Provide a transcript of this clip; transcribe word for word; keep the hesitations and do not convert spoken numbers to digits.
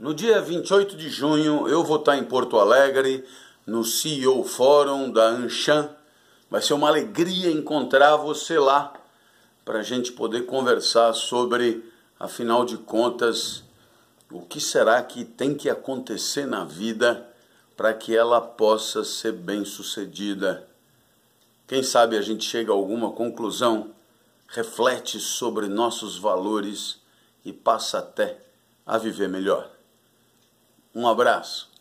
No dia vinte e oito de junho eu vou estar em Porto Alegre, no C E O Fórum da Anchan. Vai ser uma alegria encontrar você lá para a gente poder conversar sobre, afinal de contas, o que será que tem que acontecer na vida para que ela possa ser bem-sucedida. Quem sabe a gente chega a alguma conclusão, reflete sobre nossos valores e passa até a viver melhor. Um abraço.